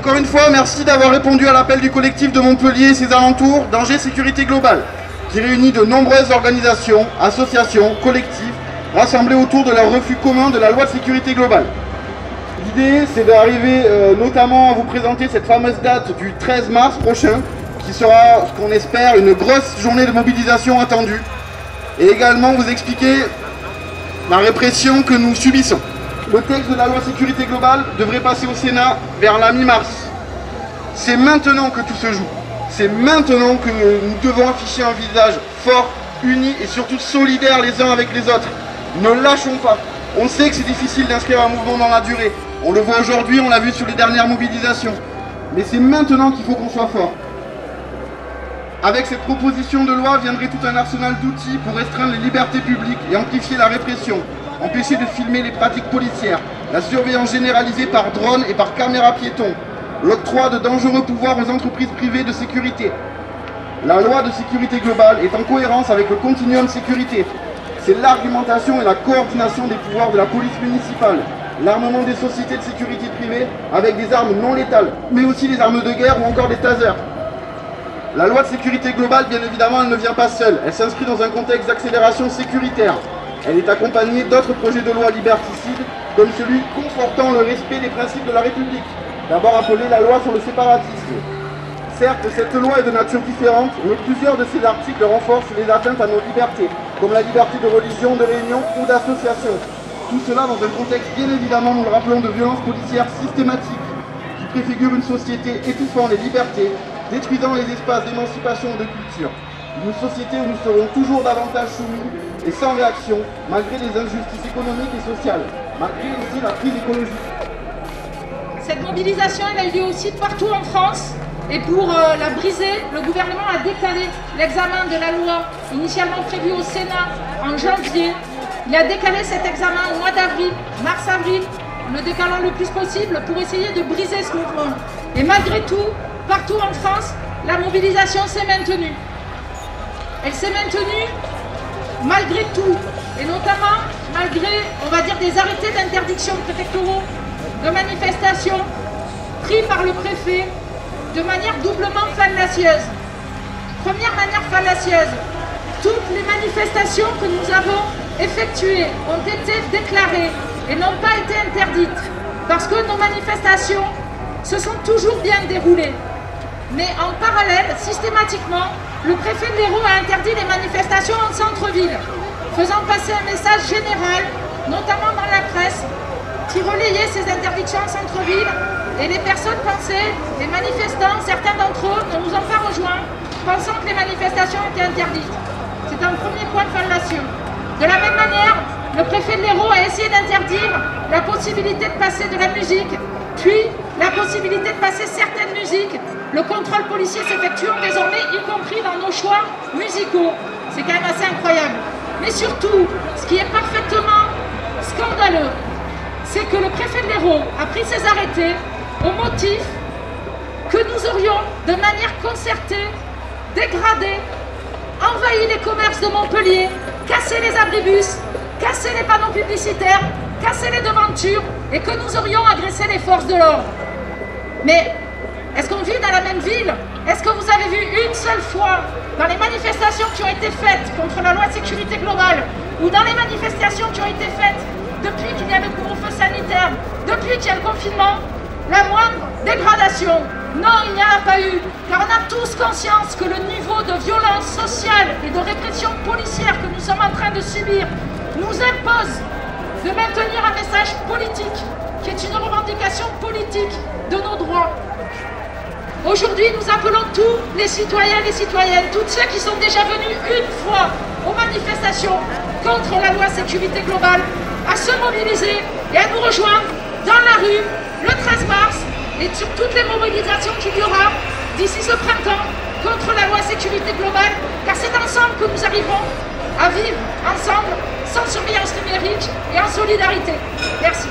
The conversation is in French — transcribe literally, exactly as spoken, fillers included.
Encore une fois, merci d'avoir répondu à l'appel du collectif de Montpellier et ses alentours, Danger Sécurité Globale, qui réunit de nombreuses organisations, associations, collectifs, rassemblés autour de leur refus commun de la Loi de Sécurité Globale. L'idée, c'est d'arriver euh, notamment à vous présenter cette fameuse date du treize mars prochain, qui sera, ce qu'on espère, une grosse journée de mobilisation attendue, et également vous expliquer la répression que nous subissons. Le texte de la loi sécurité globale devrait passer au Sénat vers la mi-mars. C'est maintenant que tout se joue. C'est maintenant que nous devons afficher un visage fort, uni et surtout solidaire les uns avec les autres. Ne lâchons pas. On sait que c'est difficile d'inscrire un mouvement dans la durée. On le voit aujourd'hui, on l'a vu sur les dernières mobilisations. Mais c'est maintenant qu'il faut qu'on soit fort. Avec cette proposition de loi viendrait tout un arsenal d'outils pour restreindre les libertés publiques et amplifier la répression, empêcher de filmer les pratiques policières, la surveillance généralisée par drone et par caméra piéton, l'octroi de dangereux pouvoirs aux entreprises privées de sécurité. La loi de sécurité globale est en cohérence avec le continuum sécurité. C'est l'argumentation et la coordination des pouvoirs de la police municipale, l'armement des sociétés de sécurité privée avec des armes non létales, mais aussi des armes de guerre ou encore des tasers. La loi de sécurité globale, bien évidemment, elle ne vient pas seule. Elle s'inscrit dans un contexte d'accélération sécuritaire. Elle est accompagnée d'autres projets de loi liberticides, comme celui confortant le respect des principes de la République, d'abord appelée la loi sur le séparatisme. Certes, cette loi est de nature différente, mais plusieurs de ses articles renforcent les atteintes à nos libertés, comme la liberté de religion, de réunion ou d'association. Tout cela dans un contexte, bien évidemment, nous le rappelons, de violences policières systématiques, qui préfigurent une société étouffant les libertés, détruisant les espaces d'émancipation et de culture. Une société où nous serons toujours davantage soumis et sans réaction, malgré les injustices économiques et sociales, malgré aussi la crise écologique. Cette mobilisation, elle a eu lieu aussi partout en France. Et pour euh, la briser, le gouvernement a décalé l'examen de la loi initialement prévue au Sénat en janvier. Il a décalé cet examen au mois d'avril, mars-avril, en le décalant le plus possible pour essayer de briser ce mouvement. Et malgré tout, partout en France, la mobilisation s'est maintenue. Elle s'est maintenue malgré tout, et notamment malgré, on va dire, des arrêtés d'interdiction préfectoraux, de manifestations pris par le préfet de manière doublement fallacieuse. Première manière fallacieuse, toutes les manifestations que nous avons effectuées ont été déclarées et n'ont pas été interdites, parce que nos manifestations se sont toujours bien déroulées. Mais en parallèle, systématiquement, le préfet de l'Hérault a interdit les manifestations en centre-ville, faisant passer un message général, notamment dans la presse, qui relayait ces interdictions en centre-ville. Et les personnes pensaient, les manifestants, certains d'entre eux ne nous ont pas rejoints, pensant que les manifestations étaient interdites. C'est un premier point fallacieux. De la même manière, le préfet de l'Hérault a essayé d'interdire la possibilité de passer de la musique, puis la possibilité de passer certaines musiques. Le contrôle policier s'effectue désormais, y compris dans nos choix musicaux. C'est quand même assez incroyable. Mais surtout, ce qui est parfaitement scandaleux, c'est que le préfet de l'Hérault a pris ses arrêtés au motif que nous aurions, de manière concertée, dégradé, envahi les commerces de Montpellier, cassé les abribus, cassé les panneaux publicitaires, cassé les devantures, et que nous aurions agressé les forces de l'ordre. Mais est-ce qu'on vit dans la même ville? Est-ce que vous avez vu une seule fois dans les manifestations qui ont été faites contre la loi de sécurité globale, ou dans les manifestations qui ont été faites depuis qu'il y a le couvre-feu sanitaire, depuis qu'il y a le confinement, la moindre dégradation? Non, il n'y en a pas eu, car on a tous conscience que le niveau de violence sociale et de répression policière que nous sommes en train de subir nous impose de maintenir un message politique, qui est une revendication politique de nos droits. Aujourd'hui, nous appelons tous les citoyens et les citoyennes, tous ceux qui sont déjà venus une fois aux manifestations contre la loi sécurité globale, à se mobiliser et à nous rejoindre dans la rue le treize mars et sur toutes les mobilisations qu'il y aura d'ici ce printemps contre la loi sécurité globale, car c'est ensemble que nous arriverons à vivre ensemble, sans surveillance numérique et en solidarité. Merci.